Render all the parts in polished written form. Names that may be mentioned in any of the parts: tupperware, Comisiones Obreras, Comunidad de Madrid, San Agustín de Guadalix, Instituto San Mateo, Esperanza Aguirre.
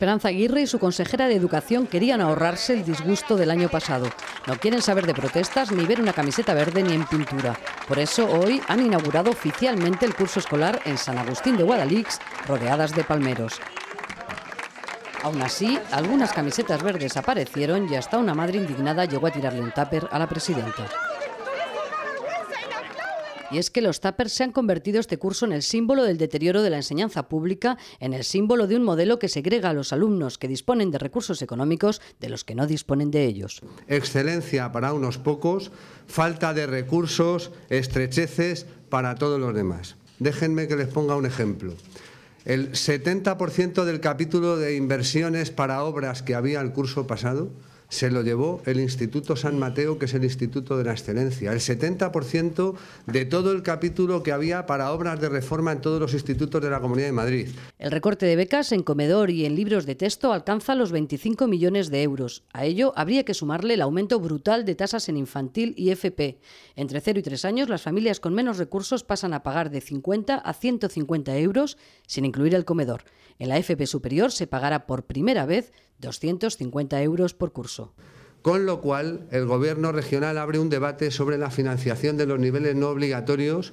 Esperanza Aguirre y su consejera de Educación querían ahorrarse el disgusto del año pasado. No quieren saber de protestas, ni ver una camiseta verde, ni en pintura. Por eso hoy han inaugurado oficialmente el curso escolar en San Agustín de Guadalix, rodeadas de palmeros. Aún así, algunas camisetas verdes aparecieron y hasta una madre indignada llegó a tirarle un tupper a la presidenta. Y es que los tuppers se han convertido este curso en el símbolo del deterioro de la enseñanza pública, en el símbolo de un modelo que segrega a los alumnos que disponen de recursos económicos de los que no disponen de ellos. Excelencia para unos pocos, falta de recursos, estrecheces para todos los demás. Déjenme que les ponga un ejemplo. El 70% del capítulo de inversiones para obras que había el curso pasado se lo llevó el Instituto San Mateo, que es el Instituto de la Excelencia. El 70% de todo el capítulo que había para obras de reforma en todos los institutos de la Comunidad de Madrid. El recorte de becas en comedor y en libros de texto alcanza los 25 millones de euros. A ello habría que sumarle el aumento brutal de tasas en infantil y FP. Entre 0 y 3 años, las familias con menos recursos pasan a pagar de 50 a 150 euros, sin incluir el comedor. En la FP superior se pagará por primera vez 250 euros por curso. Con lo cual, el Gobierno regional abre un debate sobre la financiación de los niveles no obligatorios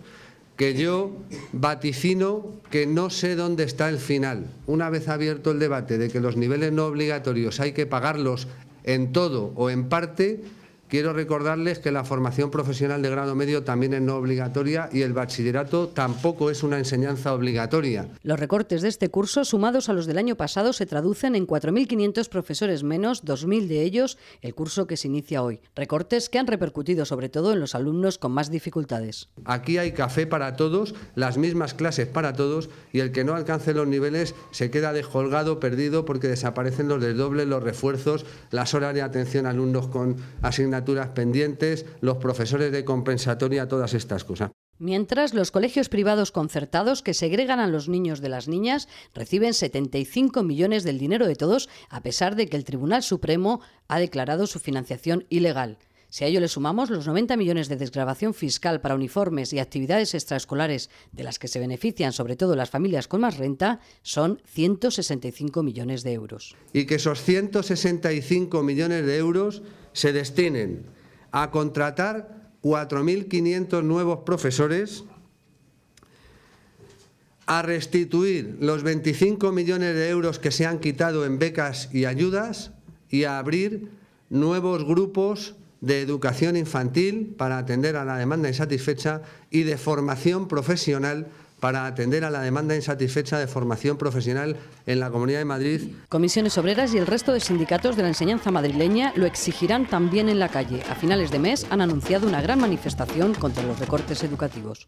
que yo vaticino que no sé dónde está el final. Una vez abierto el debate de que los niveles no obligatorios hay que pagarlos en todo o en parte, quiero recordarles que la formación profesional de grado medio también es no obligatoria y el bachillerato tampoco es una enseñanza obligatoria. Los recortes de este curso, sumados a los del año pasado, se traducen en 4.500 profesores menos, 2.000 de ellos el curso que se inicia hoy. Recortes que han repercutido sobre todo en los alumnos con más dificultades. Aquí hay café para todos, las mismas clases para todos, y el que no alcance los niveles se queda descolgado, perdido, porque desaparecen los desdobles, los refuerzos, las horas de atención a alumnos con asignaciones pendientes, los profesores de compensatoria, todas estas cosas. Mientras, los colegios privados concertados que segregan a los niños de las niñas reciben 75 millones del dinero de todos, a pesar de que el Tribunal Supremo ha declarado su financiación ilegal. Si a ello le sumamos los 90 millones de desgravación fiscal para uniformes y actividades extraescolares de las que se benefician sobre todo las familias con más renta, son 165 millones de euros. Y que esos 165 millones de euros se destinen a contratar 4.500 nuevos profesores, a restituir los 25 millones de euros que se han quitado en becas y ayudas y a abrir nuevos grupos de educación infantil para atender a la demanda insatisfecha y de formación profesional para atender a la demanda insatisfecha de formación profesional en la Comunidad de Madrid. Comisiones Obreras y el resto de sindicatos de la enseñanza madrileña lo exigirán también en la calle. A finales de mes han anunciado una gran manifestación contra los recortes educativos.